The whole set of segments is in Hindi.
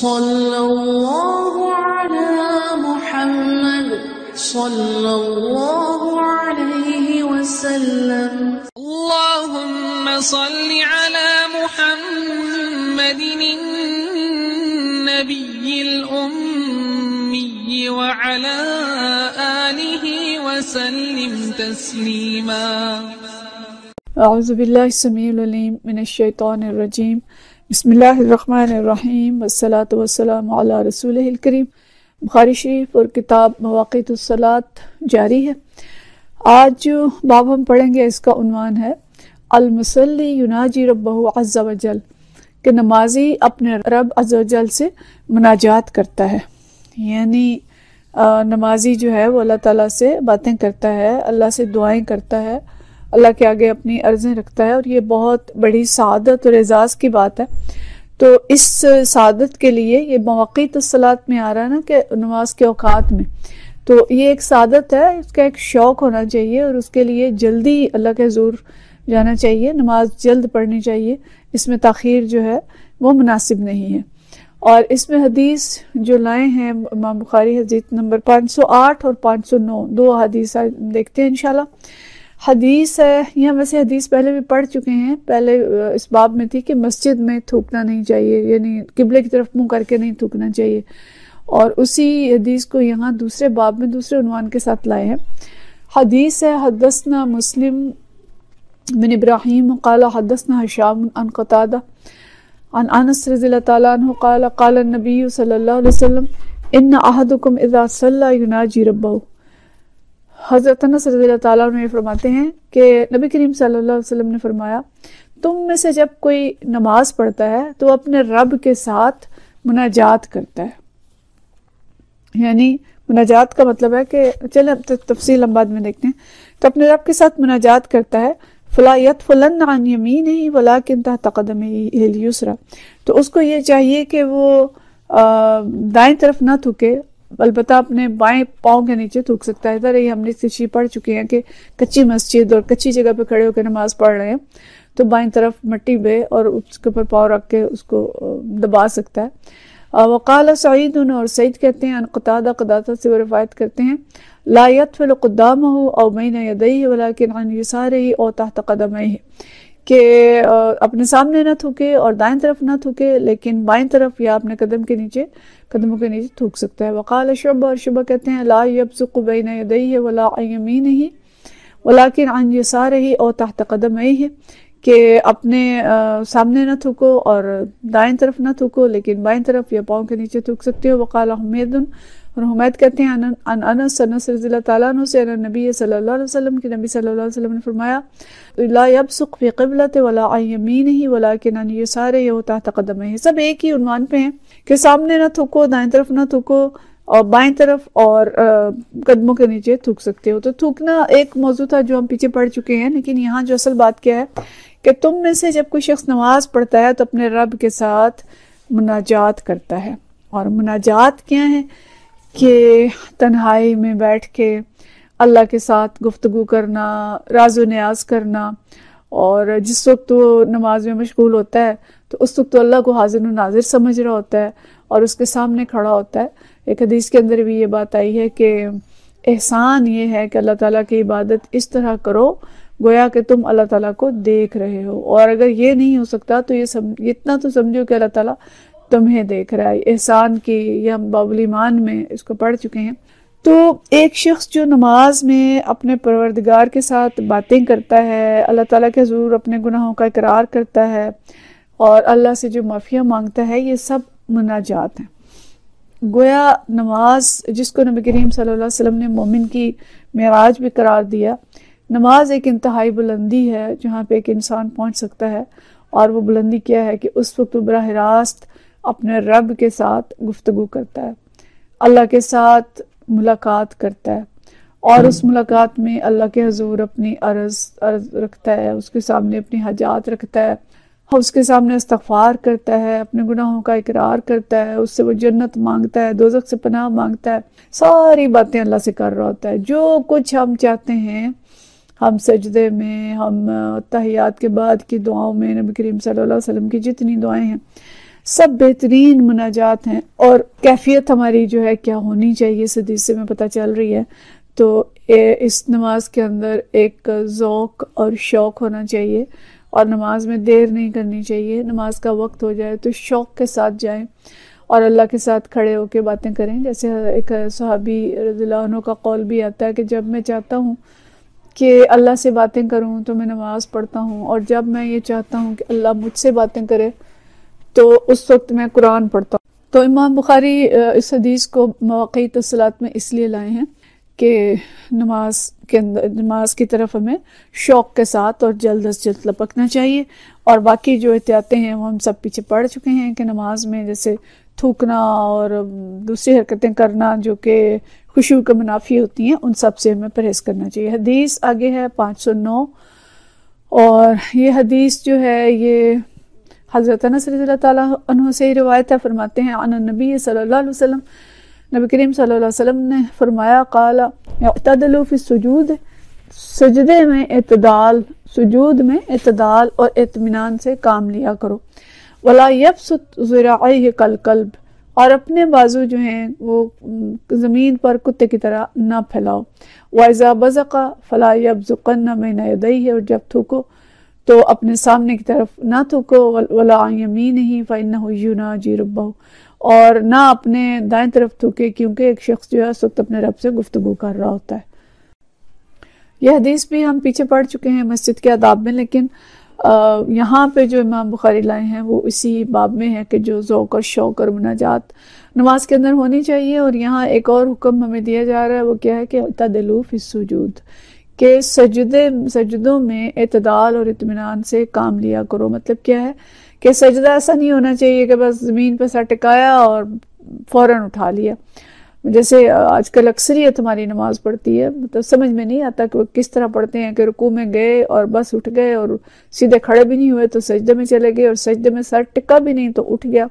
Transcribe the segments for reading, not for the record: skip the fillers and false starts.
सल्लल्लाहु अला मुहम्मद सल्लल्लाहु अलैहि वसल्लम। अल्लाहुम्मा सल्लि अला मुहम्मदिन नबिय्यिल उम्मी व अला आलिहि व सल्लिम तस्लीमा। औज़ु बिल्लाहि समीउल अलीम मिनश शैतानिर रजीम। बिस्मिल्लाहिर्रहमानिर्रहीम वस्सलातु वस्सलामु अला रसूलिहिल करीम। बुखारी शरीफ और किताब मवाक़ितुस्सलात जारी है। आज जो बाब हम पढ़ेंगे इसका उन्वान है अल-मुसल्ली युनाजी रब्बहु अज़्ज़ा वजल, कि नमाजी अपने रब अज़्ज़ा वजल से मुनाजात करता है। यानी नमाजी जो है वो अल्लाह ताला से बातें करता है, अल्लाह से दुआएं करता है, अल्लाह के आगे अपनी अर्ज़ें रखता है। और ये बहुत बड़ी सआदत और एजाज़ की बात है। तो इस सआदत के लिए ये मवाक़ितुस्सलात में आ रहा है ना, कि नमाज के औक़ात में, तो ये एक सआदत है, उसका एक शौक़ होना चाहिए और उसके लिए जल्दी अल्लाह के हजूर जाना चाहिए, नमाज जल्द पढ़नी चाहिए। इसमें ताख़ीर जो है वो मुनासिब नहीं है। और इसमें हदीस जो लाए हैं इमाम बुखारी, हदीस नंबर 508 और 509, दो हदीस देखते हैं इंशाल्लाह। हदीस है, यहाँ वैसे हदीस पहले भी पढ़ चुके हैं, पहले इस बाब में थी कि मस्जिद में थूकना नहीं चाहिए, यानी किबले की तरफ मुंह करके नहीं थूकना चाहिए। और उसी हदीस को यहाँ दूसरे बाब में दूसरे उन्वान के साथ लाए हैं। हदीस है हदसना मुस्लिम बिन इब्राहीम क़ाला हदसना हिशाम अन क़तादा अन अनस रज़ियल्लाहु तआला अन्हु क़ाला क़ाला नबी सल्लल्लाहु अलैहि वसल्लम इन्ना अहदुकुम इज़ा सल्ला युनाजी रब्बहु। हज़रत अनस रज़ियल्लाहु तआला अन्हु फरमाते हैं कि नबी करीम सल्लल्लाहु अलैहि वसल्लम ने फरमाया, तुम में से जब कोई नमाज पढ़ता है तो अपने रब के साथ मुनाजात करता है। यानी मुनाजात का मतलब है कि, चले अब तफसील हम बाद में देखते हैं, तो अपने रब के साथ मुनाजात करता है। फला यतफलन अन यमीनिही वलाकिन तहत कदमिही अल युसरा, तो उसको ये चाहिए कि वो दाएं तरफ ना थूके, अलबत्ता अपने बाएं पाँव के नीचे थूक सकता है। इधर ही हमने इसकी पढ़ चुके हैं कि कच्ची मस्जिद और कच्ची जगह पे खड़े होकर नमाज पढ़ रहे हैं तो बाएं तरफ मट्टी पे और उसके ऊपर पाँव रख के उसको दबा सकता है। वक़ाल सईद, और सईद कहते हैं, अन क़तादा, क़तादा से वो रिवायत करते हैं, ला यतफल क़ुद्दामहु औ बैन यदैहि वलाकिन अन यसारिही औ तहत क़दमैहि, कि अपने सामने ना थूके और दाएं तरफ ना थूके, लेकिन बाएं तरफ या अपने कदमों के नीचे थूक सकता है। वक़ाल शुबा, और शुबा कहते हैं, ला यबसुक़ु बैना यदैहि वला अन यमीनिही वलाकिन अन यसारिही औ तहत क़दमैहि, कि अपने सामने ना थूको और दाएं तरफ ना थूको, लेकिन बाएं तरफ या पाँव के नीचे थूक सकते हो। वक़ाल हुमैदुन, और हुमैद कहते हैं, अन अनस रज़ियल्लाहु तआला अन्हु से अन नबी सल्लल्लाहु अलैहि वसल्लम, कि नबी सल्लल्लाहु अलैहि वसल्लम ने फरमाया, ला यबसुक़ फी क़िबलति वला अन यमीनिही वलाकिन अन यसारिही व तहत क़दमैहि। सब एक ही उन्वान पे हैं कि सामने ना थूको, दाएं तरफ ना थूको, और बाएं तरफ और कदमों के नीचे थूक सकते हो। तो थूकना एक मौजू था जो हम पीछे पढ़ चुके हैं, लेकिन यहाँ जो असल बात क्या है कि तुम में से जब कोई शख्स नमाज पढ़ता है तो अपने रब के साथ मुनाजात करता है। और मुनाजात क्या है कि तन्हाई में बैठ के अल्लाह के साथ गुफ्तगू करना, राज़ो न्याज़ करना। और जिस वक्त वो नमाज में मशगूल होता है तो उस वक्त तो अल्लाह को हाजिर नाजिर समझ रहा होता है और उसके सामने खड़ा होता है। एक हदीस के अंदर भी ये बात आई है कि एहसान ये है कि अल्लाह ताला की इबादत इस तरह करो गोया कि तुम अल्लाह ताला को देख रहे हो। और अगर ये नहीं हो सकता तो ये इतना तो समझो कि अल्लाह ताला तुम्हें देख रहा है, एहसान की। ये हम बाबुल ईमान में इसको पढ़ चुके हैं। तो एक शख्स जो नमाज में अपने परवरदिगार के साथ बातें करता है, अल्लाह ताला के हजूर अपने गुनाहों का इकरार करता है और अल्लाह से जो माफ़िया मांगता है, ये सब मुनाजात हैं। गोया नमाज, जिसको नबी करीम सल्लल्लाहु अलैहि वसल्लम ने मोमिन की मेराज भी करार दिया, नमाज एक इंतहाई बुलंदी है जहाँ पे एक इंसान पहुँच सकता है। और वो बुलंदी क्या है कि उस वक्त वो बराह रास्त अपने रब के साथ गुफ्तगू करता है, अल्लाह के साथ मुलाकात करता है और उस मुलाकात में अल्लाह के हजूर अपनी अर्ज़ रखता है, उसके सामने अपनी हजात रखता है, उसके सामने इस्तग़फ़ार करता है, अपने गुनाहों का इकरार करता है, उससे वो जन्नत मांगता है, दोज़ख से पनाह मांगता है, सारी बातें अल्लाह से कर रहा होता है। जो कुछ हम चाहते हैं, हम सजदे में, हम तहियात के बाद की दुआओं में, नबी करीम सल्लल्लाहु अलैहि वसल्लम की जितनी दुआएं हैं, सब बेहतरीन मुनाजात हैं और कैफियत हमारी जो है क्या होनी चाहिए इस हदीस से में पता चल रही है। तो इस नमाज के अंदर एक ज़ौक़ और शौक़ होना चाहिए और नमाज में देर नहीं करनी चाहिए। नमाज का वक्त हो जाए तो शौक़ के साथ जाएं और अल्लाह के साथ खड़े होकर बातें करें। जैसे एक सहाबी रज़ियल्लाहु अन्हु का कौल भी आता है कि जब मैं चाहता हूँ कि अल्लाह से बातें करूँ तो मैं नमाज़ पढ़ता हूँ, और जब मैं ये चाहता हूँ कि अल्लाह मुझसे बातें करे तो उस वक्त मैं कुरान पढ़ता हूँ। तो इमाम बुखारी इस हदीस को मवाक़िअ अस्सलात में इसलिए लाए हैं कि नमाज के अंदर नमाज की तरफ हमें शौक़ के साथ और जल्द अज जल्द लपकना चाहिए, और बाकी जो एहतियातें हैं वो हम सब पीछे पढ़ चुके हैं कि नमाज में जैसे थूकना और दूसरी हरकतें करना जो कि खुशू के मुनाफी होती हैं, उन सब से हमें परहेज़ करना चाहिए। हदीस आगे है 509 और ये हदीस जो है ये हज़रत अनस रज़ियल्लाहु अन्हु से रिवायत है। फ़रमाते हैं अन नबी सल्लल्लाहु अलैहि वसल्लम, नबी करीम सल्लल्लाहु अलैहि वसल्लम ने फ़रमाया काला इअ्तदलू फ़ी सुजूद, सजदे में इअ्तदाल, सुजूद में इअ्तदाल और इत्मीनान से काम लिया करो। वला यबसुत ज़राअैहि कल कल्ब, और अपने बाजू जो हैं वो ज़मीन पर कुत्ते की तरह ना फैलाओ। वइज़ा बज़क़ा फ़ला यबज़ुक़न्न बैन यदैहि, और जब थूको तो अपने सामने की तरफ ना थूको। वला अन यमीनिहि फ़इन्नहु युनाजी रब्बहु, और ना अपने दाएं तरफ थूके क्योंकि एक शख्स जो है उस वक्त अपने रब से गुफ्तगू कर रहा होता है। यह हदीस भी हम पीछे पढ़ चुके हैं मस्जिद के आदाब में, लेकिन यहाँ पे जो इमाम बुखारी लाए हैं वो इसी बाब में है कि जो ज़ौक़ और शौक़ और मुनाजात नमाज के अंदर होनी चाहिए। और यहाँ एक और हुक्म हमें दिया जा रहा है, वो क्या है कि इअ्तदिलू फ़ी सुजूद, के सजदों में इतदाल और इत्मीनान से काम लिया करो। मतलब क्या है कि सजदा ऐसा नहीं होना चाहिए कि बस ज़मीन पर सर टिकाया और फ़ौरन उठा लिया, जैसे आजकल अक्सरियत हमारी नमाज पढ़ती है। मतलब समझ में नहीं आता कि वो किस तरह पढ़ते हैं कि रुकू में गए और बस उठ गए, और सीधे खड़े भी नहीं हुए तो सजदे में चले गए, और सजदे में सर टिका भी नहीं तो उठ गया।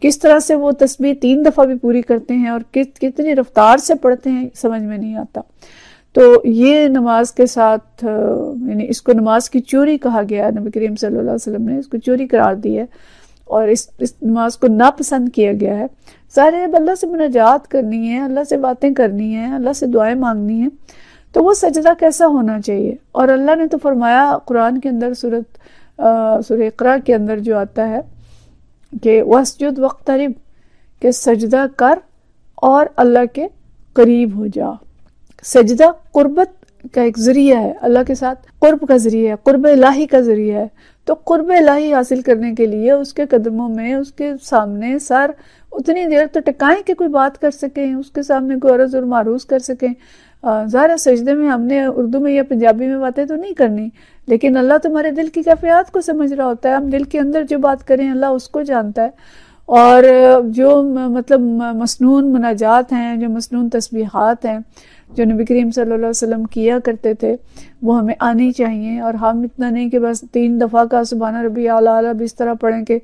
किस तरह से वो तस्बीह 3 दफ़ा भी पूरी करते हैं और कितनी रफ्तार से पढ़ते हैं, समझ में नहीं आता। तो ये नमाज के साथ यानी इसको नमाज की चोरी कहा गया है। नबी करीम सल्लल्लाहु अलैहि वसल्लम ने इसको चोरी करार दी है और इस नमाज को नापसंद किया गया है। सारे अल्लाह से मुनाजात करनी है, अल्लाह से बातें करनी है, अल्लाह से दुआएं मांगनी है, तो वो सजदा कैसा होना चाहिए। और अल्लाह ने तो फरमाया कुरान के अंदर सूरह इकरा के अंदर जो आता है कि वस्जुद वक्तरिब, के सजदा कर और अल्लाह के करीब हो जा। सजदा कुर्बत का एक ज़रिया है, अल्लाह के साथ कुर्ब का ज़रिया है, कुर्ब इलाही का ज़रिया है। तो कुर्ब इलाही हासिल करने के लिए उसके कदमों में उसके सामने सर उतनी देर तो टिकाएं कि कोई बात कर सकें, उसके सामने कोई अर्ज़ और मारूज़ कर सकें। ज़ाहिर सजदे में हमने उर्दू में या पंजाबी में बातें तो नहीं करनी, लेकिन अल्लाह तुम्हारे दिल की कैफियत को समझ रहा होता है। हम दिल के अंदर जो बात करें अल्लाह उसको जानता है, और जो मतलब मसनून मुनाजात हैं, जो मसनून तस्बीहात हैं जो नबी करीम सल्लल्लाहु अलैहि वसल्लम किया करते थे, वो हमें आनी चाहिए। और हम इतना नहीं कि बस 3 दफ़ा का सुबहान रब्बियल आला भी इस तरह पढ़ें कि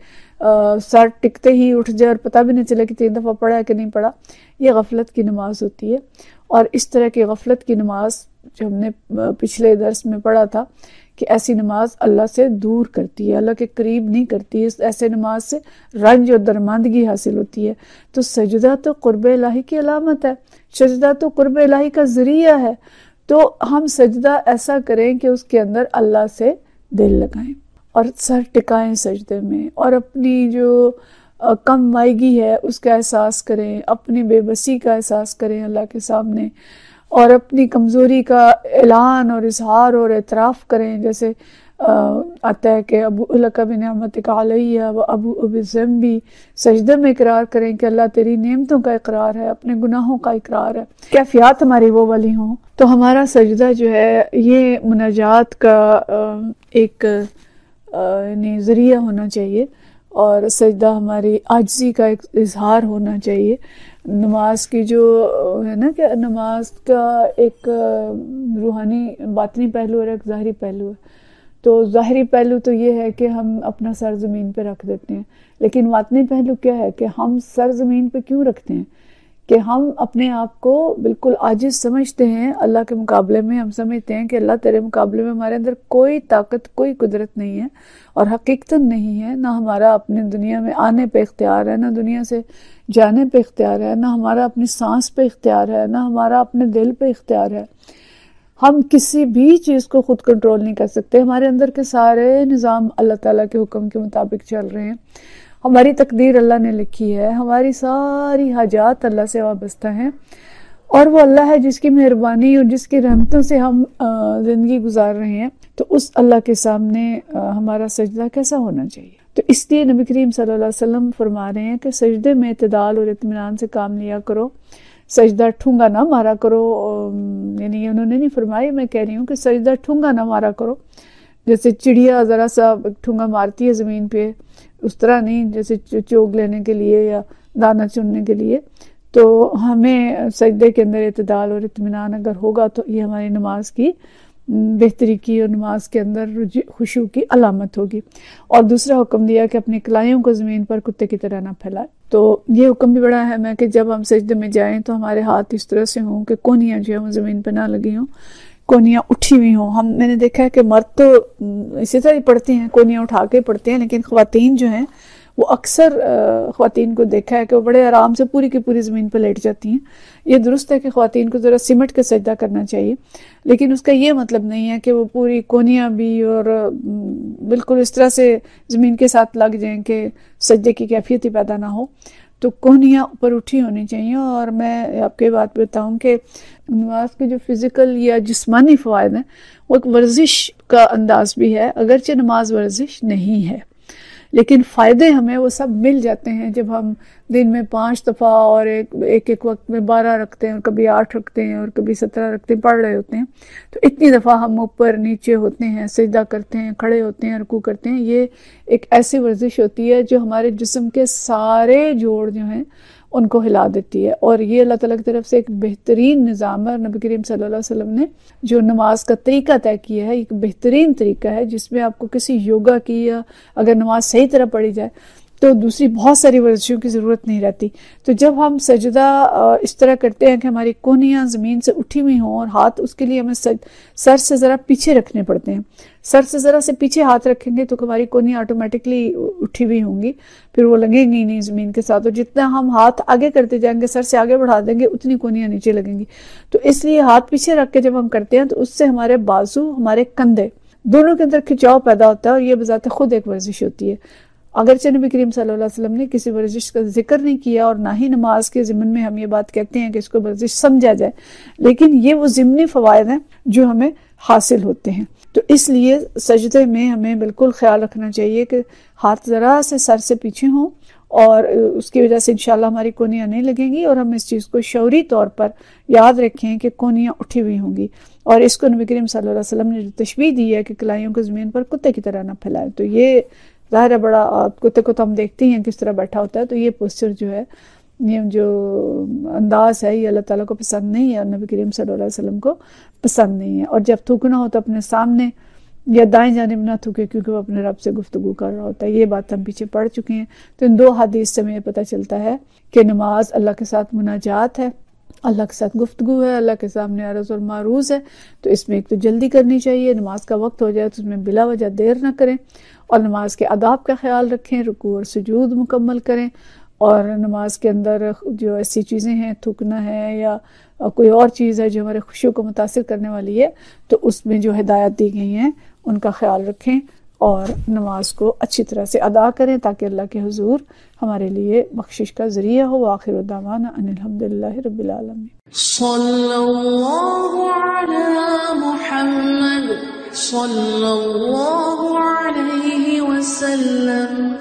सर टिकते ही उठ जाए और पता भी नहीं चले कि 3 दफ़ा पढ़ा है कि नहीं पढ़ा। ये गफलत की नमाज होती है, और इस तरह की गफलत की नमाज जो हमने पिछले दर्स में पढ़ा था कि ऐसी नमाज अल्लाह से दूर करती है, अल्लाह के करीब नहीं करती है। ऐसे नमाज से रंज और दरमानदगी हासिल होती है। तो सजदा तो कुर्ब इलाही की अलामत है, सजदा तो कुर्ब इलाही का ज़रिया है। तो हम सजदा ऐसा करें कि उसके अंदर अल्लाह से दिल लगाएं और सर टिकाएं सजदे में, और अपनी जो कम वायगी है उसका एहसास करें, अपनी बेबसी का एहसास करें अल्लाह के सामने, और अपनी कमज़ोरी का ऐलान और इजहार और एतराफ़ करें। जैसे आता है कि अबू लक बिनिअमतिक अलैया व अबू बिज़म्बी, सजदे में इकरार करें कि अल्लाह तेरी नेमतों का इकरार है, अपने गुनाहों का इकरार है। कैफियत हमारी वो वाली हों तो हमारा सजदा जो है ये मुनाजात का एक यानी ज़रिया होना चाहिए, और सजदा हमारी आजिज़ी का एक इजहार होना चाहिए। नमाज की जो है ना कि नमाज का एक रूहानी बातनी पहलू और एक ज़ाहरी पहलू है। तो ज़ाहरी पहलू तो ये है कि हम अपना सर ज़मीन पे रख देते हैं, लेकिन बातनी पहलू क्या है कि हम सर ज़मीन पे क्यों रखते हैं। कि हम अपने आप को बिल्कुल आजिज समझते हैं अल्लाह के मुकाबले में। हम समझते हैं कि अल्लाह तेरे मुकाबले में हमारे अंदर कोई ताकत कोई कुदरत नहीं है और हकीकतन नहीं है, ना हमारा अपने दुनिया में आने पे इख्तियार है, ना दुनिया से जाने पे इख्तियार है, ना हमारा अपनी सांस पे इख्तियार है, ना हमारा अपने दिल पे इख्तियार है। हम किसी भी चीज़ को ख़ुद कंट्रोल नहीं कर सकते। हमारे अंदर के सारे निज़ाम अल्लाह ताला के हुक्म के मुताबिक चल रहे हैं। हमारी तकदीर अल्लाह ने लिखी है, हमारी सारी हाजात अल्लाह से वाबस्ता हैं और वो अल्लाह है जिसकी मेहरबानी और जिसकी रहमतों से हम ज़िंदगी गुजार रहे हैं। तो उस अल्लाह के सामने हमारा सजदा कैसा होना चाहिए? तो इसलिए नबी करीम सल्लल्लाहु अलैहि वसल्लम फरमा रहे हैं कि सजदे में इतदाल और इत्मीनान से काम लिया करो, सजदा ठूंगा ना मारा करो। यानी ये उन्होंने नहीं फरमाई, मैं कह रही हूँ कि सजदा ठूंगा ना मारा करो। जैसे चिड़िया ज़रा सा ठूंगा मारती है ज़मीन पे, उस तरह नहीं, जैसे चोग लेने के लिए या दाना चुनने के लिए। तो हमें सजदे के अंदर इत्मीनान और इत्मीनान अगर होगा तो ये हमारी नमाज की बेहतरी की और नमाज के अंदर खुशू की अलामत होगी। और दूसरा हुक्म दिया कि अपनी कलाइयों को ज़मीन पर कुत्ते की तरह ना फैलाए। तो ये हुक्म भी बड़ा अहम है कि जब हम सजदे में जाएं तो हमारे हाथ इस तरह से हों कि कोनियाँ जो है वो ज़मीन पर ना लगी हों, कोनियाँ उठी हुई हों। हम मैंने देखा है कि मर्द तो इसी तरह ही पढ़ते हैं, कोनियाँ उठा के पढ़ते हैं, लेकिन ख़वातीन जो हैं वो अक्सर ख़वातीन को देखा है कि वो बड़े आराम से पूरी की पूरी ज़मीन पर लेट जाती हैं। ये दुरुस्त है कि ख़वातीन को ज़रा सिमट के सजदा करना चाहिए, लेकिन उसका ये मतलब नहीं है कि वो पूरी कोनियाँ भी और बिल्कुल इस तरह से ज़मीन के साथ लग जाएँ कि सजदे की कैफियत ही पैदा ना हो। तो कोहनियाँ ऊपर उठी होनी चाहिए। और मैं आपके बात बताऊं कि नमाज के जो फिज़िकल या जिस्मानी फ़वाद हैं वो एक वर्जिश का अंदाज भी है, अगरचे नमाज वर्जिश नहीं है, लेकिन फ़ायदे हमें वो सब मिल जाते हैं जब हम दिन में 5 दफ़ा और एक वक्त में 12 रखते हैं और कभी 8 रखते हैं और कभी 17 रखते हैं, पढ़ रहे होते हैं। तो इतनी दफ़ा हम ऊपर नीचे होते हैं, सजदा करते हैं, खड़े होते हैं, रुकू करते हैं। ये एक ऐसी वर्जिश होती है जो हमारे जिस्म के सारे जोड़ जो हैं उनको हिला देती है। और ये अल्लाह ताला की तरफ से एक बेहतरीन निज़ाम है। और नबी करीम सल्लल्लाहु अलैहि वसल्लम ने जो नमाज का तरीका तय किया है, एक बेहतरीन तरीका है जिसमें आपको किसी योगा की या अगर नमाज सही तरह पढ़ी जाए तो दूसरी बहुत सारी वर्जिशों की ज़रूरत नहीं रहती। तो जब हम सजदा इस तरह करते हैं कि हमारी कोहनियाँ ज़मीन से उठी हुई हों और हाथ उसके लिए हमें सर से ज़रा पीछे रखने पड़ते हैं। सर से ज़रा से पीछे हाथ रखेंगे तो हमारी कोहनियाँ ऑटोमेटिकली उठी हुई होंगी, फिर वो लगेंगी नहीं ज़मीन के साथ। और जितना हम हाथ आगे करते जाएंगे, सर से आगे बढ़ा देंगे, उतनी कोहनियाँ नीचे लगेंगी। तो इसलिए हाथ पीछे रख के जब हम करते हैं तो उससे हमारे बाजू, हमारे कंधे दोनों के अंदर खिंचाव पैदा होता है और ये बजाते खुद एक वर्जिश होती है। अगरचे नबी करीम सल्लल्लाहु अलैहि वसल्लम ने किसी वर्जिश का जिक्र नहीं किया और ना ही नमाज के ज़िम्न में हम ये बात कहते हैं कि इसको वर्जिश समझा जाए, लेकिन ये वो ज़िम्नी फ़वायद हैं जो हमें हासिल होते हैं। तो इसलिए सजदे में हमें बिल्कुल ख्याल रखना चाहिए कि हाथ ज़रा से सर से पीछे हों और उसकी वजह से इंशाल्लाह हमारी कोहनियाँ नहीं लगेंगी। और हम इस चीज़ को शौरी तौर पर याद रखें कि कोहनियाँ उठी हुई होंगी। और इसको नबी करीम सल्लल्लाहु अलैहि वसल्लम ने जो तशबीह दी है कि कलाइयों को ज़मीन पर कुत्ते की तरह ना फैलाएं, तो ये ज़ाहिर है बड़ा कुत्ते को तो हम देखते हैं किस तरह बैठा होता है। तो ये पोस्चर जो है, ये जो अंदाज़ है, ये अल्लाह ताला को पसंद नहीं है और नबी करीम सल्लल्लाहु अलैहि वसल्लम को पसंद नहीं है। और जब थूकना हो तो अपने सामने या दाएं जानिब ना थूके, क्योंकि वो अपने रब से गुफ्तगू कर रहा होता है। ये बात हम पीछे पढ़ चुके हैं। तो इन 2 हदीस से हमें पता चलता है कि नमाज अल्लाह के साथ मुनाजात है, अल्लाह के साथ गुफ्तगू है, अल्लाह के सामने अर्ज़ और मारूज़ है। तो इसमें एक तो जल्दी करनी चाहिए, नमाज का वक्त हो जाए तो उसमें बिला वजह देर ना करें और नमाज के आदाब का ख्याल रखें, रुकू और सुजूद मुकम्मल करें। और नमाज के अंदर जो ऐसी चीज़ें हैं, थूकना है या कोई और चीज़ है जो हमारे खुशू को मुतासिर करने वाली है, तो उसमें जो हिदायत दी गई हैं उनका ख्याल रखें और नमाज को अच्छी तरह से अदा करें ताकि अल्लाह के हुजूर हमारे लिए बख्शिश का ज़रिया हो। आखिर दावाना अनिल हम्दुलिल्लाहि रब्बिल आलमीन। सल्लल्लाहु अला मुहम्मद सल्लल्लाहु अलैहि वसल्लम।